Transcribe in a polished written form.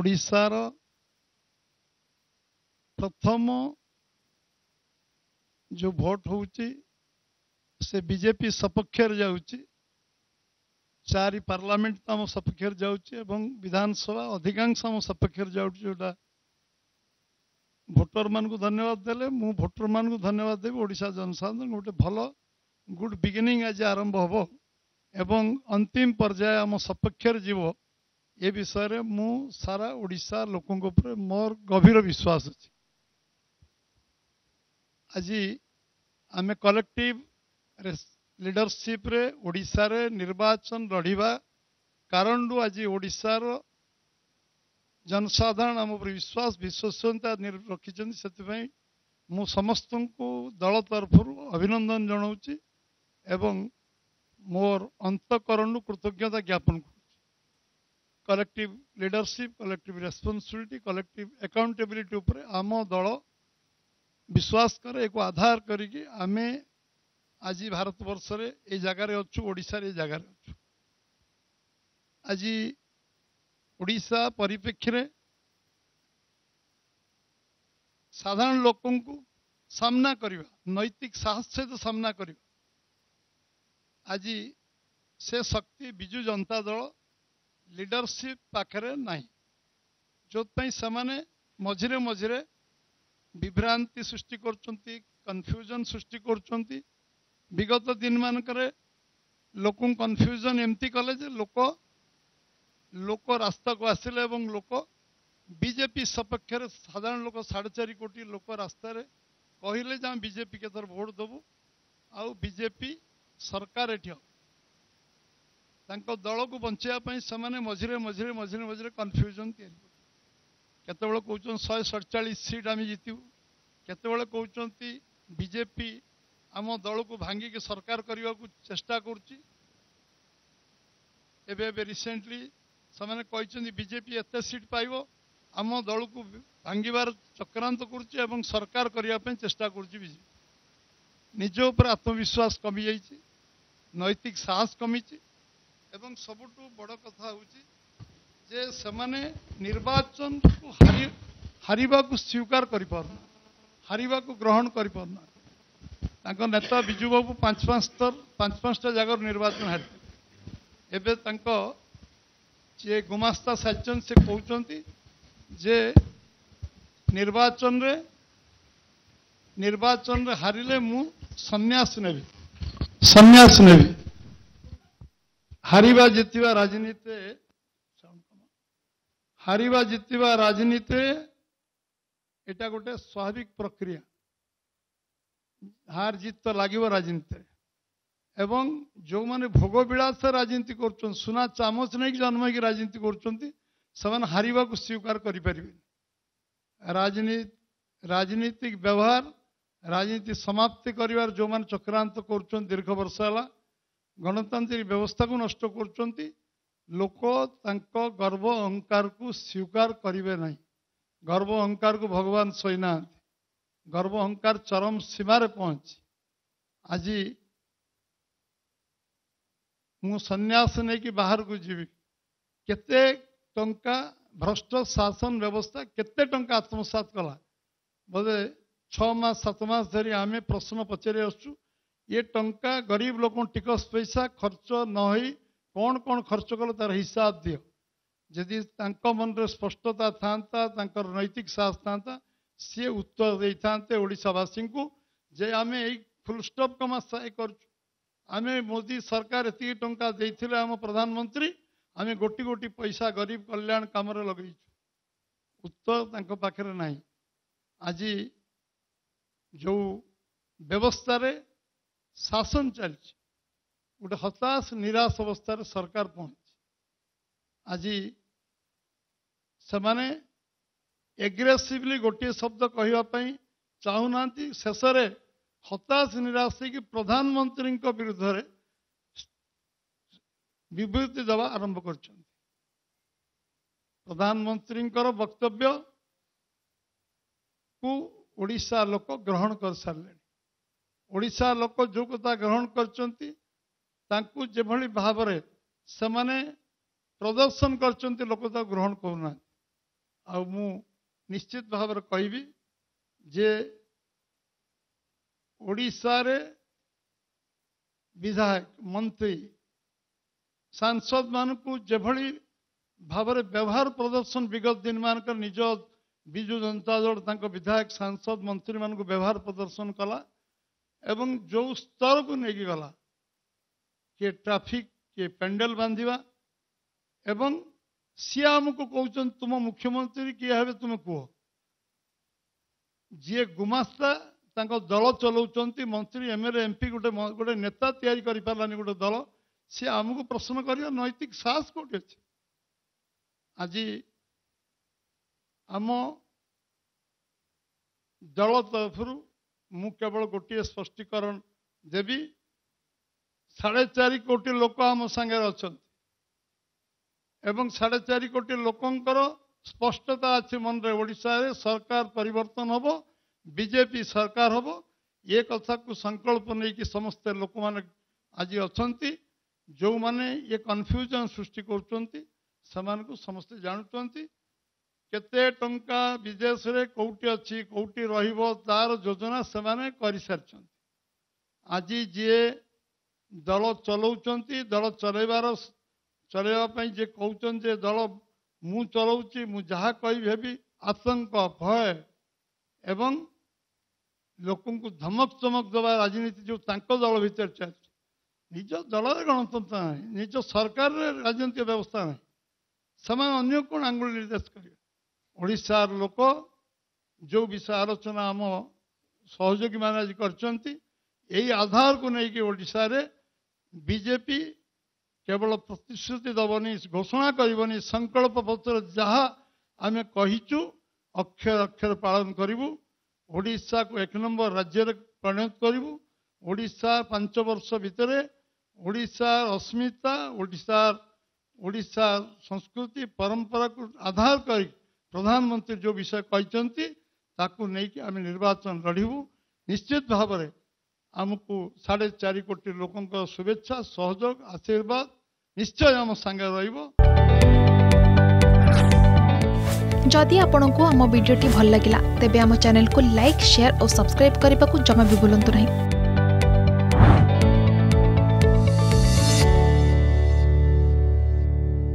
ओडिशार प्रथम जो भोट होउची से बीजेपी सपक्षर जाउची, चारि पार्लियामेंट तम सपक्षर जाउची एवं विधानसभा अधिकांश हम सपक्षर जाउची। जोटा भोटर मान को धन्यवाद देले, मु भोटर मान को धन्यवाद देबी। ओडिशा जनसाधारण गोटे भल गुड बिगिनिंग आज आरंभ होबो एवं अंतिम पर्याय हम सपक्षर जीवो। ये विषय रे मु सारा ओडिशा लोकन ऊपर मोर गभीर विश्वास अछि। आज आम कलेक्टिव लीडरशिप रे ओडिशा रे निर्वाचन लड़ीबा कारण आज ओडिशा रो जनसाधारण आम उपर विश्वास विश्वसनीयता रखिछन। सेतिपई मु समस्त को दल तरफ अभिनंदन जनाउछि एवं मोर अंतकरण कृतज्ञता ज्ञापन करुछि। Collective leadership, collective responsibility, collective accountability उपर आम दल विश्वास करे। एक आधार करिके आमे आज भारत वर्ष रे ए जगह रे अच्छु, ओडिसा रे जगह रे अच्छु। आज ओडिशा परिप्रेक्षी रे साधारण लोकन को सामना करिवा, नैतिक साहस से तो सामना करिवा। आज से शक्ति बिजू जनता दल लीडरशिप पाखरे ना, जो से मझे मझे विभ्रांति सृष्टि करचंती, कन्फ्यूजन सृष्टि करचंती। विगत दिन मानक लोक कन्फ्यूजन एमती कले जे लोक लोक रास्ता को आसिले एवं लोक बीजेपी सपक्ष साधारण लोक 4.5 कोटी लोक रास्ता रे कहले जे हम बीजेपी के तरफ वोट देबू, आउ बीजेपी सरकार एठी दल को बचाई। से मझे मझे मझे मझे कन्फ्यूजन केतबेले कहउछन 147 सीट आम जीतबू, केतबेले कहउछंती बीजेपी आम दल को भांगी के सरकार करने को चेष्टा करुच्ची। एबे रिसेंटली से कहते बीजेपी एत सीट पाइब, आम दल को भांगार चक्रांत करुच्ची एवं सरकार करने चेष्टा करुच्ची। बीजेपी निज उपर आत्मविश्वास कमी जाइए, नैतिक साहस कमी एवं सबुठ बड़ कथा जे सेमाने निर्वाचन को हारिबा को स्वीकार कर पारना, हारिबा को ग्रहण कर पारना। तांको नेता बिजू बाबू 5-5 जगह निर्वाचन हारि एबे तांको जे गुमास्ता सज्जन से कहउचंती जे निर्वाचन रे हारिले मु सन्यास नेबी। हारिबा जितिबा राजनीति एटा गोटे स्वाभाविक प्रक्रिया। हार जीत तो लागिबो राजनीति एवं जो माने भोग विलास राजनीति करछन, सुना चामच नहीं जन्म की राजनीति करछंती, समान हारिबा को स्वीकार करि परिबे। राजनीतिक व्यवहार, राजनीति समाप्ति करिवार जो माने चक्रांत करछन दीर्घ वर्ष होला, गणतांत्रिक व्यवस्था को नष्ट करछंती। लोक तांको गर्व अहंकार को स्वीकार करिवे नहीं। गर्व अहंकार को भगवान सोइना, गर्व अहंकार चरम सीमा रे पहुंची। आज मु सन्यास ने कि बाहर को जीवी, केते टंका भ्रष्ट शासन व्यवस्था केते टंका आत्मसात कला, बोले 6 मास 7 मास धरी आमे प्रश्न पचरे आसु। ये टंका गरीब लोक टिकस पैसा खर्च नई कौन कौन खर्च कल तार हिसाब दियो। जदि मन में स्पष्टता था, नैतिक साहस था, सी उत्तर दे थाते ओडिशावासी को जे आम यही फुलस्टप कमा करें। मोदी सरकार ये टंका देते आम प्रधानमंत्री, आम गोटी गोटी पैसा गरीब कल्याण काम लगे। उत्तर तक पाखे ना। आज जो व्यवस्था शासन चलती, गोटे हताश निराश अवस्था सरकार पहुंची। आज से एग्रेसिवली गोटे शब्द कहवाई चाहूना, शेष हताश निराश हो प्रधानमंत्री विरुद्ध रे विबृति देवा आरंभ कर। प्रधानमंत्री वक्तव्य को ओडिशा लोक ग्रहण कर सारे। ओडिशा लोक जो कथा ग्रहण कर भाव में से प्रदर्शन करता ग्रहण करना। निश्चित भाव कहबी जे ओडिशा रे विधायक मंत्री सांसद मानू जो भाव व्यवहार प्रदर्शन विगत दिन मानक निज विजु जनता दल विधायक सांसद मंत्री मान व्यवहार प्रदर्शन कला एवं जो स्तर को लेकिन गला के ट्रैफिक के पेंडल बांधिवा एवं सी आमको कौन तुम मुख्यमंत्री किए हे तुम कह जी गुमास्ता दल चलाउंट मंत्री एमएलए एमपी गोटे गोटे नेता तैयारी कर पारानी गोटे दल सी आमको प्रश्न कर नैतिक साहस कौटे अच्छे आज आम दल तरफ मु केवल गोटे स्पष्टीकरण देवी 4.5 कोटी लोक आम सांगे अच्छा एवं 4.5 कोटी लोकंर स्पष्टता अच्छे मन रे ओडिशा रे सरकार परिवर्तन हबो बीजेपी सरकार हबो ये कथा को संकल्प नहीं कि समस्त लोक माने आज अछंती जो माने ये कन्फ्यूजन सृष्टि करछंती समान को समस्त जानछंती केते टंका विदेश रे कोटी अछि कोटी रहिबो तार योजना समाने करि सरछंती आज जे दल चलाउछंती दल चलेबार चलवाई जे कौन जे दल मु चलाऊँगी मुझा कह आतंक भय एवं लोक धमक चमक दवा राजनीति जो दल भर चल निज दल गणतंत्र ना निज सरकार राजनीतिक व्यवस्था ना से कौन आंगुल निर्देश करें लोक जो विषय आलोचना आम सहयोगी मान आज कर आधार को लेकिन ओडिशा रे बीजेपी केवल प्रतिश्रुति दबनी घोषणा करनी संकल्प पत्र जहाँ आम कहीचु अक्षर अक्षर पालन करूँ ओडिशा को 1 नंबर राज्य परिणत करूँ ओडिशा 5 वर्ष भितर ओडिशार अस्मिता ओडिशार संस्कृति परंपरा को आधार कर प्रधानमंत्री जो विषय कहते ताकू नहीं आम निर्वाचन लड़ू निश्चित भाव में आमको 4.5 कोटी लोकंक शुभेच्छा सहयोग आशीर्वाद निश्चय आम संगे रहिबो। जदि आपनको आम वीडियोटी भल लागिला तेबे आम चैनल को लाइक शेयर और सब्सक्राइब करने को जमा भी भूलंतु नहीं।